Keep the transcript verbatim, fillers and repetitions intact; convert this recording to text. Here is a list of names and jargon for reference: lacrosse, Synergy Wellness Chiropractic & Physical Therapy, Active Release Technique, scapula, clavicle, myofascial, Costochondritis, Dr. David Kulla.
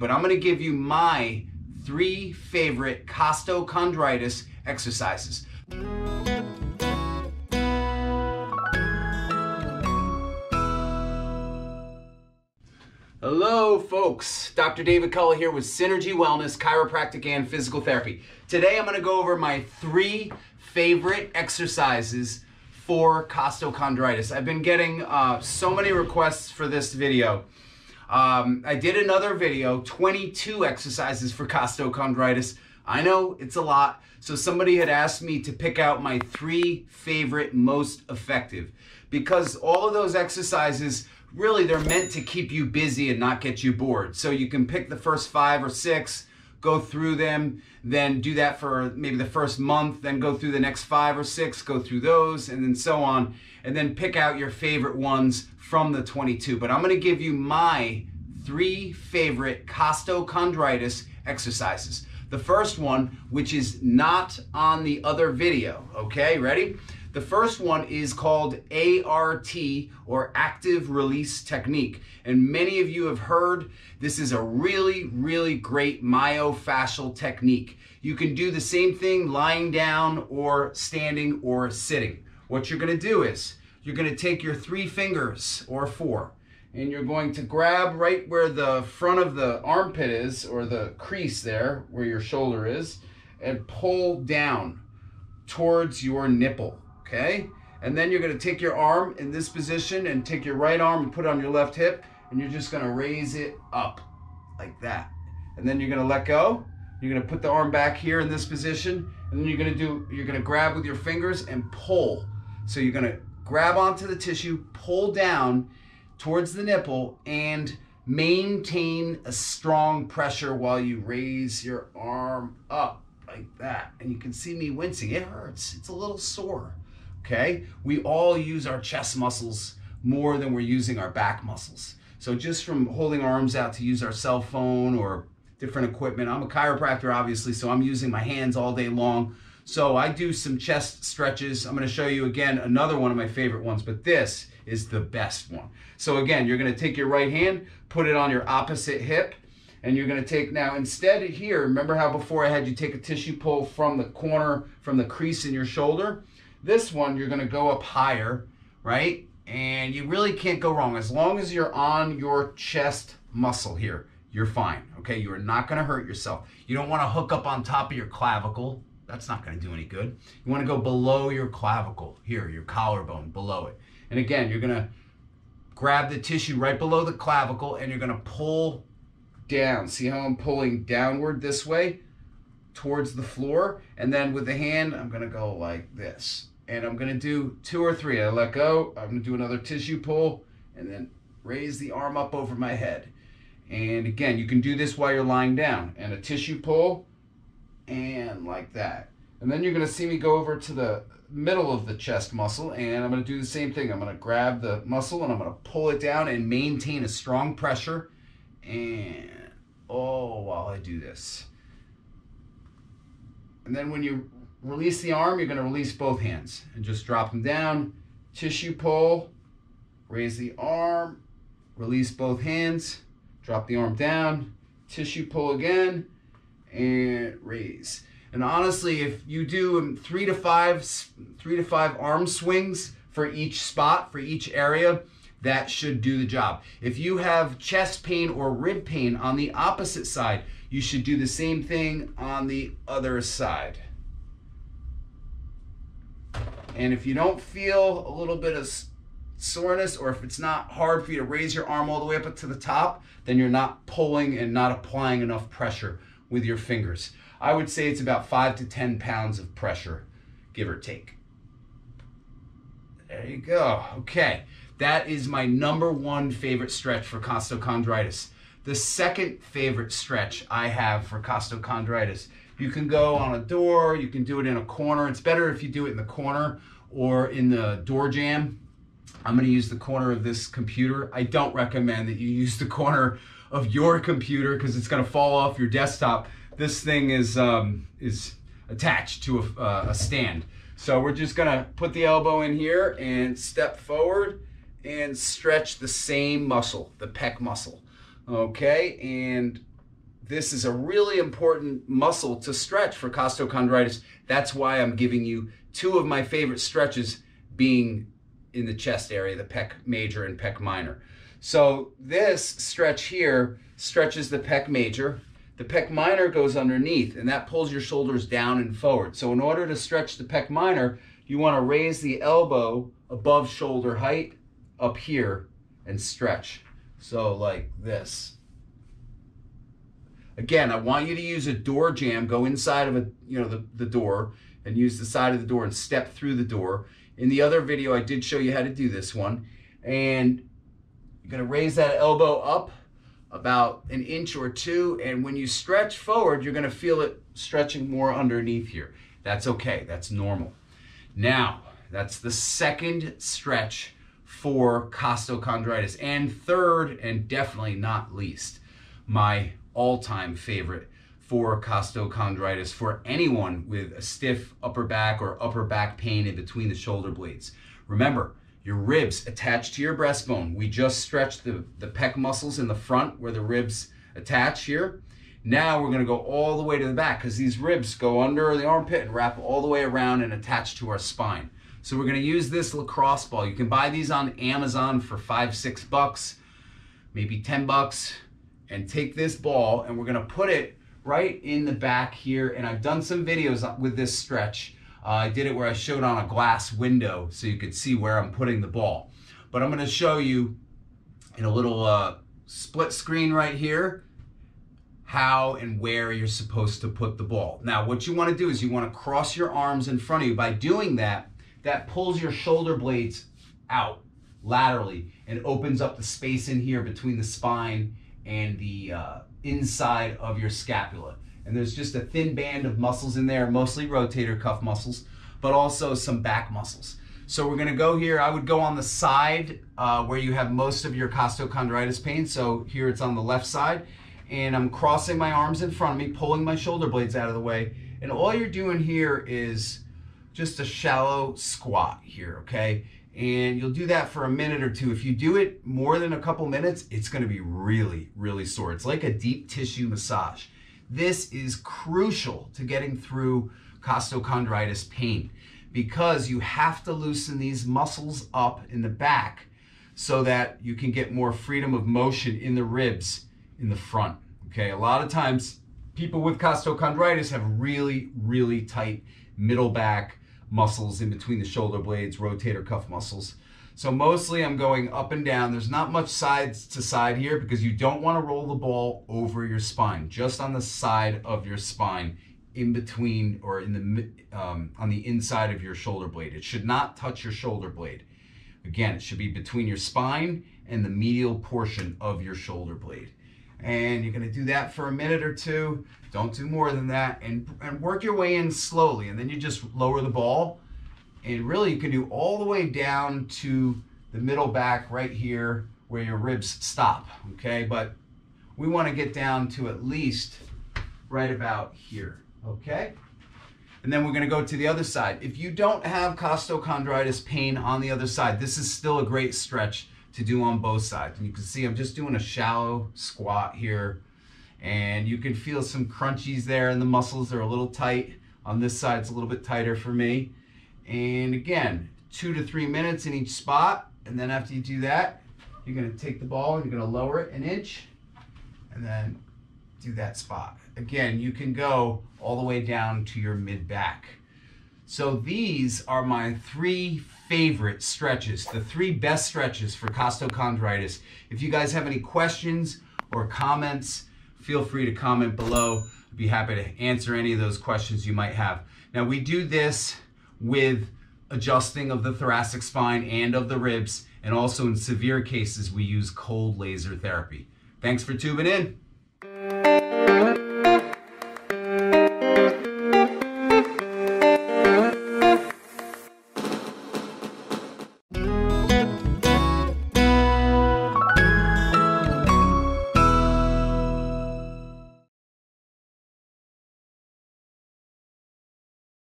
but I'm going to give you my three favorite costochondritis exercises. Hello folks, Doctor David Kulla here with Synergy Wellness Chiropractic and Physical Therapy. Today I'm going to go over my three favorite exercises for costochondritis. I've been getting uh, so many requests for this video. Um, I did another video, twenty-two exercises for costochondritis. I know it's a lot, so somebody had asked me to pick out my three favorite most effective, because all of those exercises, really they're meant to keep you busy and not get you bored. So you can pick the first five or six, go through them, then do that for maybe the first month, then go through the next five or six, go through those, and then so on, and then pick out your favorite ones from the twenty-two. But I'm going to give you my three favorite costochondritis exercises. The first one, which is not on the other video, okay, ready? The first one is called A R T, or Active Release Technique. And many of you have heard this is a really, really great myofascial technique. You can do the same thing lying down or standing or sitting. What you're gonna do is you're gonna take your three fingers, or four, and you're going to grab right where the front of the armpit is, or the crease there where your shoulder is, and pull down towards your nipple. Okay, and then you're going to take your arm in this position and take your right arm and put it on your left hip, and you're just going to raise it up like that. And then you're going to let go. You're going to put the arm back here in this position, and then you're going to do, you're going to grab with your fingers and pull. So you're going to grab onto the tissue, pull down towards the nipple, and maintain a strong pressure while you raise your arm up like that. And you can see me wincing. It hurts. It's a little sore. Okay, we all use our chest muscles more than we're using our back muscles. So just from holding arms out to use our cell phone or different equipment, I'm a chiropractor obviously, so I'm using my hands all day long. So I do some chest stretches. I'm going to show you again another one of my favorite ones, but this is the best one. So again, you're going to take your right hand, put it on your opposite hip, and you're going to take, now instead of here, remember how before I had you take a tissue pull from the corner, from the crease in your shoulder? This one, you're going to go up higher, right? And you really can't go wrong. As long as you're on your chest muscle here, you're fine, okay? You are not going to hurt yourself. You don't want to hook up on top of your clavicle. That's not going to do any good. You want to go below your clavicle here, your collarbone, below it. And again, you're going to grab the tissue right below the clavicle, and you're going to pull down. See how I'm pulling downward this way towards the floor? And then with the hand, I'm going to go like this. And I'm going to do two or three. I let go. I'm going to do another tissue pull and then raise the arm up over my head. And again, you can do this while you're lying down. And a tissue pull and like that. And then you're going to see me go over to the middle of the chest muscle. And I'm going to do the same thing. I'm going to grab the muscle and I'm going to pull it down and maintain a strong pressure. And oh, while I do this. And then when you release the arm, you're going to release both hands and just drop them down, tissue pull, raise the arm, release both hands, drop the arm down, tissue pull again, and raise. And honestly, if you do three to five, three to five arm swings for each spot, for each area, that should do the job. If you have chest pain or rib pain on the opposite side, you should do the same thing on the other side. And if you don't feel a little bit of soreness, or if it's not hard for you to raise your arm all the way up to the top, then you're not pulling and not applying enough pressure with your fingers. I would say it's about five to ten pounds of pressure, give or take. There you go. Okay, that is my number one favorite stretch for costochondritis. The second favorite stretch I have for costochondritis, you can go on a door, you can do it in a corner. It's better if you do it in the corner or in the door jamb. I'm going to use the corner of this computer. I don't recommend that you use the corner of your computer because it's going to fall off your desktop. This thing is, um, is attached to a, uh, a stand. So we're just going to put the elbow in here and step forward and stretch the same muscle, the pec muscle. Okay, and This is a really important muscle to stretch for costochondritis. That's why I'm giving you two of my favorite stretches being in the chest area, the pec major and pec minor. So this stretch here stretches the pec major. The pec minor goes underneath, and that pulls your shoulders down and forward. So in order to stretch the pec minor, you want to raise the elbow above shoulder height up here and stretch. So like this. Again, I want you to use a door jamb. Go inside of a, you know, the, the door and use the side of the door and step through the door. In the other video, I did show you how to do this one. And you're going to raise that elbow up about an inch or two. And when you stretch forward, you're going to feel it stretching more underneath here. That's okay. That's normal. Now, that's the second stretch for costochondritis. And third, and definitely not least, my all-time favorite for costochondritis for anyone with a stiff upper back or upper back pain in between the shoulder blades. Remember, your ribs attach to your breastbone. We just stretched the, the pec muscles in the front where the ribs attach here. Now we're gonna go all the way to the back because these ribs go under the armpit and wrap all the way around and attach to our spine. So we're gonna use this lacrosse ball. You can buy these on Amazon for five, six bucks, maybe ten bucks. And take this ball and we're gonna put it right in the back here. And I've done some videos with this stretch. Uh, I did it where I showed on a glass window so you could see where I'm putting the ball. But I'm gonna show you in a little uh, split screen right here how and where you're supposed to put the ball. Now what you wanna do is you wanna cross your arms in front of you. By doing that, that pulls your shoulder blades out laterally and opens up the space in here between the spine and the uh, inside of your scapula. And there's just a thin band of muscles in there, mostly rotator cuff muscles, but also some back muscles. So we're gonna go here. I would go on the side uh, where you have most of your costochondritis pain. So here it's on the left side. And I'm crossing my arms in front of me, pulling my shoulder blades out of the way. And all you're doing here is just a shallow squat here, okay? And you'll do that for a minute or two. If you do it more than a couple minutes, it's gonna be really, really sore. It's like a deep tissue massage. This is crucial to getting through costochondritis pain because you have to loosen these muscles up in the back so that you can get more freedom of motion in the ribs in the front, okay? A lot of times, people with costochondritis have really, really tight middle back muscles in between the shoulder blades, rotator cuff muscles. So mostly I'm going up and down. There's not much sides to side here because you don't want to roll the ball over your spine, just on the side of your spine in between or in the um, on the inside of your shoulder blade. It should not touch your shoulder blade. Again, it should be between your spine and the medial portion of your shoulder blade. And you're gonna do that for a minute or two. Don't do more than that. And, and work your way in slowly. And then you just lower the ball. And really you can do all the way down to the middle back right here where your ribs stop, okay? But we wanna get down to at least right about here, okay? And then we're gonna go to the other side. If you don't have costochondritis pain on the other side, this is still a great stretch to do on both sides. And you can see I'm just doing a shallow squat here, and you can feel some crunchies there in the muscles. They're a little tight. On this side, it's a little bit tighter for me. And again, two to three minutes in each spot. And then after you do that, you're gonna take the ball and you're gonna lower it an inch and then do that spot. Again, you can go all the way down to your mid back. So these are my three favorite stretches, the three best stretches for costochondritis. If you guys have any questions or comments, feel free to comment below. I'd be happy to answer any of those questions you might have. Now we do this with adjusting of the thoracic spine and of the ribs, and also in severe cases, we use cold laser therapy. Thanks for tuning in.